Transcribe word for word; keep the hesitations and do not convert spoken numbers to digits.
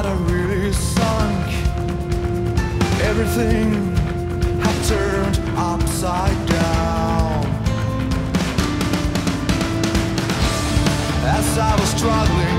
I'd have really sunk. Everything had turned upside down. As I was struggling